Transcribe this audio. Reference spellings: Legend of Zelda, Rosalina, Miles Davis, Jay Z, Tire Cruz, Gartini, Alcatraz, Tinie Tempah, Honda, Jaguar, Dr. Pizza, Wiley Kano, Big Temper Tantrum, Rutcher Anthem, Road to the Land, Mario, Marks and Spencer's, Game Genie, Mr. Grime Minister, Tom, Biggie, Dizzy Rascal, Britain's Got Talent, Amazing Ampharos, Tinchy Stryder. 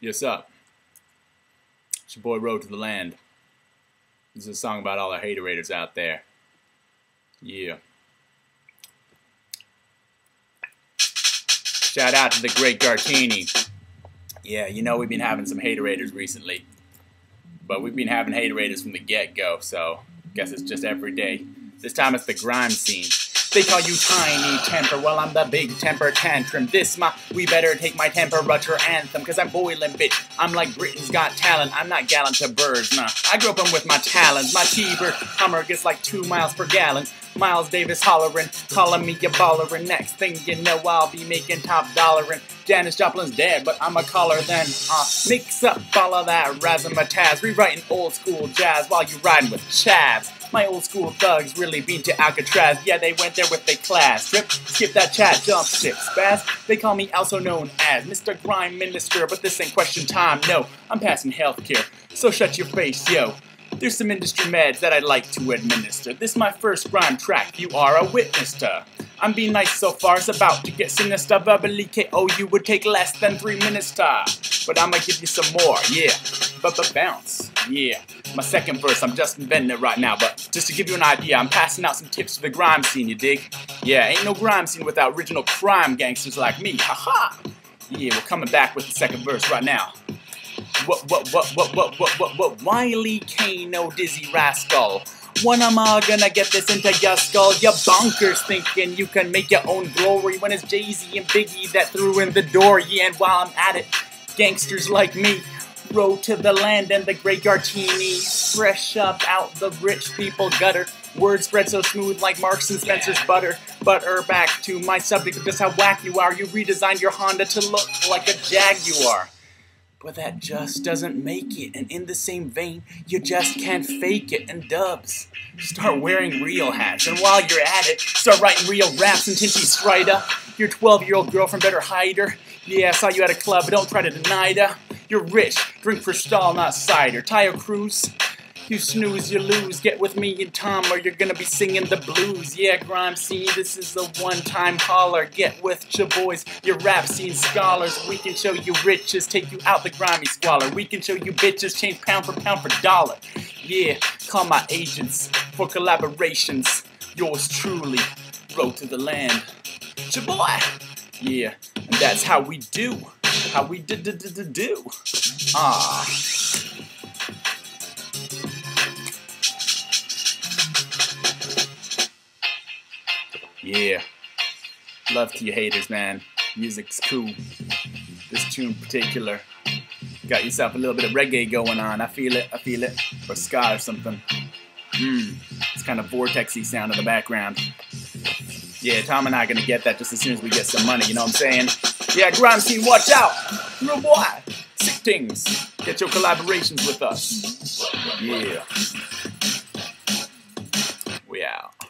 Yes, up? It's your boy Road to the Land. This is a song about all our haterators out there. Yeah. Shout out to the great Gartini. Yeah, you know, we've been having some haterators recently. But we've been having haterators from the get-go, so I guess it's just every day. This time it's the grime scene. They call you Tiny Temper, well I'm the Big Temper Tantrum. This my, we better take my temper, Rutcher Anthem. Cause I'm boiling, bitch, I'm like Britain's Got Talent. I'm not gallant to birds, nah. I grew up with my talons. My T-bird Hummer gets like 2 miles per gallon. Miles Davis hollering, calling me a ballerin'. Next thing you know, I'll be making top dollar. Janis Joplin's dead, but I'm a caller then. Mix up all of that razzmatazz, rewriting old school jazz while you riding with chavs. My old school thugs really been to Alcatraz. Yeah, they went there with their class. Strip, skip that chat, jump ship, spaz. They call me also known as Mr. Grime Minister, but this ain't question time, no. I'm passing healthcare, so shut your face, yo. There's some industry meds that I'd like to administer. This my first grime track, you are a witness to. I'm being nice so far, it's about to get sinister. Verbally KO, you would take less than 3 minutes to. But I'ma give you some more, yeah. Bounce, yeah. My second verse, I'm just inventing it right now, but just to give you an idea, I'm passing out some tips to the grime scene, you dig? Yeah, ain't no grime scene without original crime gangsters like me, haha! Yeah, we're coming back with the second verse right now. What, Wiley Kano, Dizzy Rascal. When am I gonna get this into your skull? You bonkers thinking you can make your own glory when it's Jay Z and Biggie that threw in the door, yeah, and while I'm at it, gangsters like me. Road to the Land and the great Gartini. Fresh up out the rich people gutter. Word spread so smooth like Marks and Spencer's butter. Butter back to my subject of just how whack you are. You redesigned your Honda to look like a Jaguar. But that just doesn't make it. And in the same vein, you just can't fake it. And dubs, start wearing real hats. And while you're at it, start writing real raps. And Tinchy Stryder, your 12-year-old girlfriend better hide her. Yeah, I saw you at a club, but don't try to deny her. You're rich, drink Cristal, not cider. Tire Cruz, you snooze, you lose. Get with me and Tom or you're gonna be singing the blues. Yeah, grime scene, this is the one-time holler. Get with your boys, your rap scene scholars. We can show you riches, take you out the grimy squalor. We can show you bitches, change pound for dollar. Yeah, call my agents for collaborations. Yours truly, Road to the Land. It's your boy. Yeah, and that's how we do. How we do. Yeah. Love to you haters, man. Music's cool. This tune in particular. Got yourself a little bit of reggae going on. I feel it. Or ska or something. It's kind of vortexy sound in the background. Yeah, Tom and I are gonna get that just as soon as we get some money, you know what I'm saying? Yeah, grime scene, watch out! Real boy! Sick things. Get your collaborations with us. Yeah. We out.